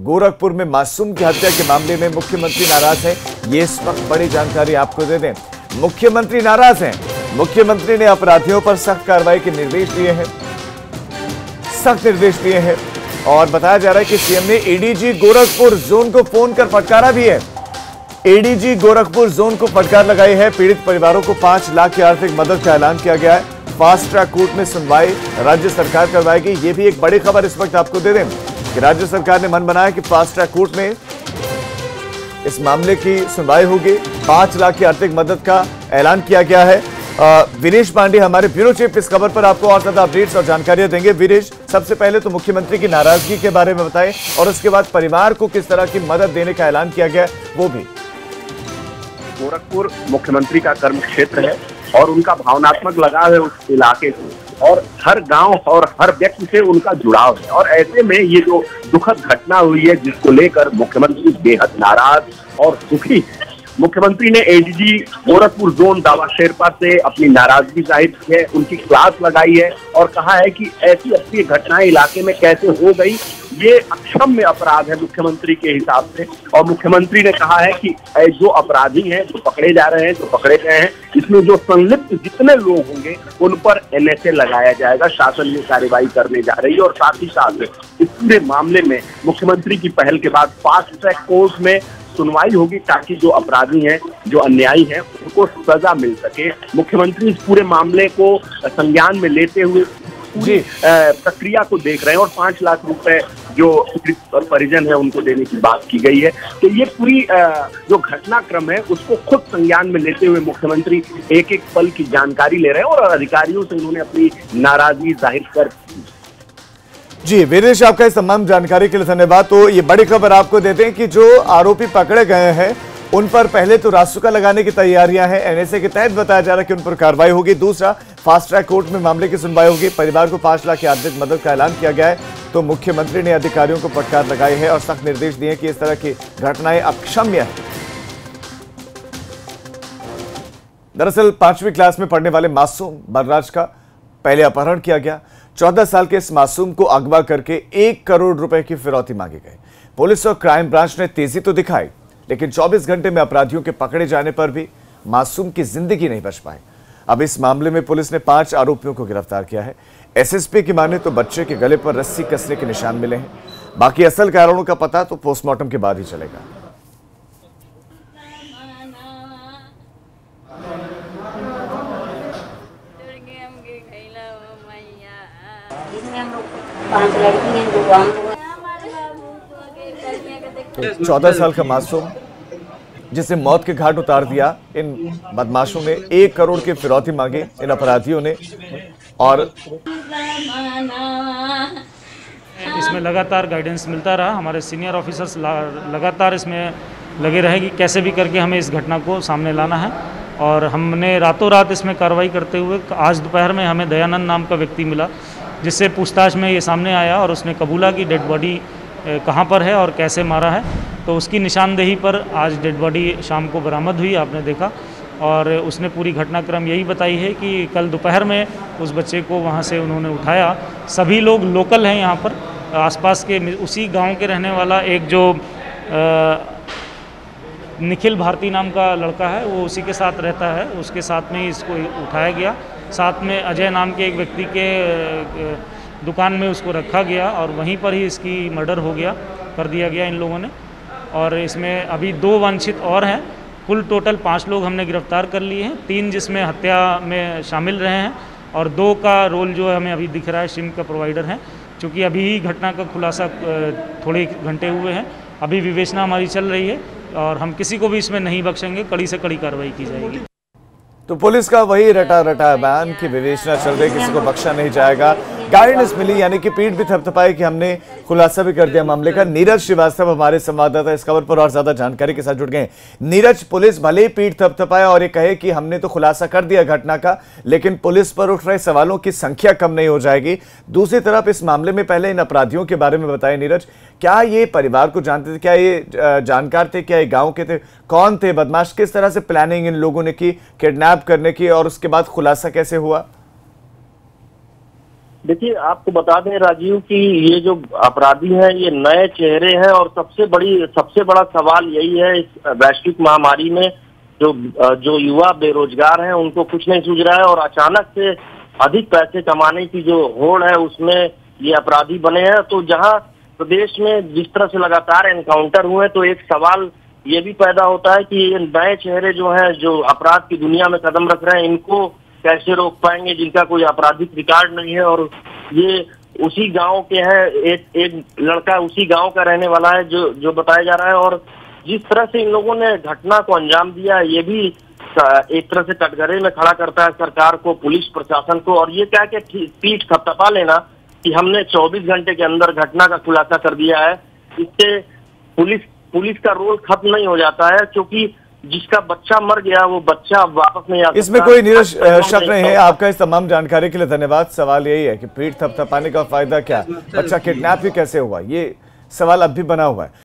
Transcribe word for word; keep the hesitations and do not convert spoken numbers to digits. गोरखपुर में मासूम की हत्या के मामले में मुख्यमंत्री नाराज हैं। ये इस वक्त बड़ी जानकारी आपको दे दें, मुख्यमंत्री नाराज हैं। मुख्यमंत्री ने अपराधियों पर सख्त कार्रवाई के निर्देश दिए हैं, सख्त निर्देश दिए हैं और बताया जा रहा है कि सीएम ने एडीजी गोरखपुर जोन को फोन कर फटकारा भी है। एडीजी गोरखपुर जोन को फटकार लगाई है। पीड़ित परिवारों को पांच लाख की आर्थिक मदद का ऐलान किया गया है। फास्ट ट्रैक कोर्ट में सुनवाई राज्य सरकार करवाएगी। ये भी एक बड़ी खबर इस वक्त आपको दे दें कि राज्य सरकार ने मन बनाया कि फास्ट ट्रैक कोर्ट में इस मामले की सुनवाई होगी। पांच लाख की आर्थिक मदद का ऐलान किया गया है। विनेश पांडे हमारे ब्यूरो चीफ इस खबर पर आपको और ज्यादा अपडेट्स और जानकारियां देंगे। विनेश, सबसे पहले तो मुख्यमंत्री की नाराजगी के बारे में बताएं और उसके बाद परिवार को किस तरह की मदद देने का ऐलान किया गया है वो भी। गोरखपुर मुख्यमंत्री का कर्म क्षेत्र है और उनका भावनात्मक लगाव है उस इलाके को और हर गांव और हर व्यक्ति से उनका जुड़ाव है और ऐसे में ये जो दुखद घटना हुई है जिसको लेकर मुख्यमंत्री बेहद नाराज और दुखी। मुख्यमंत्री ने एडीजी गोरखपुर जोन दावा शेरपा से अपनी नाराजगी जाहिर की है, उनकी क्लास लगाई है और कहा है कि ऐसी ऐसी घटनाएं इलाके में कैसे हो गई, ये अक्षम्य अपराध है मुख्यमंत्री के हिसाब से। और मुख्यमंत्री ने कहा है कि जो अपराधी हैं जो पकड़े जा रहे हैं जो पकड़े गए हैं इसमें जो संलिप्त जितने लोग होंगे उन पर एनएसए लगाया जाएगा। शासन ये कार्रवाई करने जा रही है और साथ ही साथ इस पूरे मामले में मुख्यमंत्री की पहल के बाद फास्ट ट्रैक कोर्ट में सुनवाई होगी ताकि जो अपराधी हैं जो अन्यायी हैं उनको सजा मिल सके। मुख्यमंत्री इस पूरे मामले को संज्ञान में लेते हुए पूरी प्रक्रिया को देख रहे हैं और पांच लाख रुपए जो पीड़ित और परिजन है उनको देने की बात की गई है। तो ये पूरी जो घटनाक्रम है उसको खुद संज्ञान में लेते हुए मुख्यमंत्री एक एक पल की जानकारी ले रहे हैं और अधिकारियों से उन्होंने अपनी नाराजगी जाहिर कर दी। जी वीरेश, आपका इस तमाम जानकारी के लिए धन्यवाद। तो ये बड़ी खबर आपको देते हैं कि जो आरोपी पकड़े गए हैं उन पर पहले तो रासुका लगाने की तैयारियां हैं। एनएसए के तहत बताया जा रहा है कि उन पर कार्रवाई होगी। दूसरा, फास्ट ट्रैक कोर्ट में मामले की सुनवाई होगी। परिवार को पांच लाख की आर्थिक मदद का ऐलान किया गया है। तो मुख्यमंत्री ने अधिकारियों को फटकार लगाई है और सख्त निर्देश दिए कि इस तरह की घटनाएं अक्षम्य है। दरअसल पांचवी क्लास में पढ़ने वाले मासूम बलराज का पहले अपहरण किया गया। चौदह साल के इस मासूम को अगवा करके एक करोड़ रुपए की फिरौती मांगी गई। पुलिस और क्राइम ब्रांच ने तेजी तो दिखाई लेकिन चौबीस घंटे में अपराधियों के पकड़े जाने पर भी मासूम की जिंदगी नहीं बच पाई। अब इस मामले में पुलिस ने पांच आरोपियों को गिरफ्तार किया है। एसएसपी की माने तो बच्चे के गले पर रस्सी कसने के निशान मिले हैं। बाकी असल कारणों का पता तो पोस्टमार्टम के बाद ही चलेगा। चौदह साल का मासूम जिसे मौत के घाट उतार दिया, इन बदमाशों ने एक करोड़ की फिरौती मांगी इन अपराधियों ने। और इसमें लगातार गाइडेंस मिलता रहा, हमारे सीनियर ऑफिसर्स लगातार इसमें लगे रहे कि कैसे भी करके हमें इस घटना को सामने लाना है और हमने रातों रात इसमें कार्रवाई करते हुए आज दोपहर में हमें दयानंद नाम का व्यक्ति मिला जिससे पूछताछ में ये सामने आया और उसने कबूला कि डेड बॉडी कहाँ पर है और कैसे मारा है। तो उसकी निशानदेही पर आज डेड बॉडी शाम को बरामद हुई, आपने देखा। और उसने पूरी घटनाक्रम यही बताई है कि कल दोपहर में उस बच्चे को वहाँ से उन्होंने उठाया। सभी लोग लोकल हैं यहाँ पर, आसपास के उसी गांव के रहने वाला एक जो निखिल भारती नाम का लड़का है वो उसी के साथ रहता है, उसके साथ में ही इसको उठाया गया। साथ में अजय नाम के एक व्यक्ति के दुकान में उसको रखा गया और वहीं पर ही इसकी मर्डर हो गया, कर दिया गया इन लोगों ने। और इसमें अभी दो वांछित और हैं। कुल टोटल पाँच लोग हमने गिरफ्तार कर लिए हैं, तीन जिसमें हत्या में शामिल रहे हैं और दो का रोल जो है हमें अभी दिख रहा है सिम का प्रोवाइडर है। चूँकि अभी ही घटना का खुलासा थोड़े घंटे हुए हैं, अभी विवेचना हमारी चल रही है और हम किसी को भी इसमें नहीं बख्शेंगे, कड़ी से कड़ी कार्रवाई की जाएगी। तो पुलिस का वही रटा रटा बयान कि विवेचना चल रही, किसी को बख्शा नहीं जाएगा। गाइडेंस मिली यानी कि पीठ भी थपथपाई कि हमने खुलासा भी कर दिया मामले का। नीरज श्रीवास्तव हमारे संवाददाता इस खबर पर और ज्यादा जानकारी के साथ जुड़ गए। नीरज, पुलिस भले ही पीठ थपथपाए और ये कहे कि हमने तो खुलासा कर दिया घटना का, लेकिन पुलिस पर उठ रहे सवालों की संख्या कम नहीं हो जाएगी। दूसरी तरफ इस मामले में पहले इन अपराधियों के बारे में बताएं नीरज, क्या ये परिवार को जानते थे, क्या ये जानकार थे, क्या ये गाँव के थे, कौन थे बदमाश, किस तरह से प्लानिंग इन लोगों ने की किडनैप करने की और उसके बाद खुलासा कैसे हुआ? देखिए आपको बता दें राजीव कि ये जो अपराधी हैं ये नए चेहरे हैं और सबसे बड़ी सबसे बड़ा सवाल यही है इस वैश्विक महामारी में जो जो युवा बेरोजगार हैं उनको कुछ नहीं सूझ रहा है और अचानक से अधिक पैसे कमाने की जो होड़ है उसमें ये अपराधी बने हैं। तो जहां प्रदेश में जिस तरह से लगातार एनकाउंटर हुए तो एक सवाल ये भी पैदा होता है कि ये नए चेहरे जो हैं जो अपराध की दुनिया में कदम रख रहे हैं इनको कैसे रोक पाएंगे जिनका कोई आपराधिक रिकॉर्ड नहीं है। और ये उसी गांव के हैं, एक एक लड़का उसी गांव का रहने वाला है जो जो बताया जा रहा है। और जिस तरह से इन लोगों ने घटना को अंजाम दिया ये भी एक तरह से कटघरे में खड़ा करता है सरकार को, पुलिस प्रशासन को। और ये क्या कि पीठ थपथपा लेना कि हमने चौबीस घंटे के अंदर घटना का खुलासा कर दिया है, इससे पुलिस पुलिस का रोल खत्म नहीं हो जाता है क्योंकि जिसका बच्चा मर गया वो बच्चा अब वापस नहीं आता। इसमें कोई नीरज शक नहीं है। आपका इस तमाम जानकारी के लिए धन्यवाद। सवाल यही है कि पीठ थपथपाने का फायदा क्या, बच्चा किडनैप ही कैसे हुआ, ये सवाल अब भी बना हुआ है।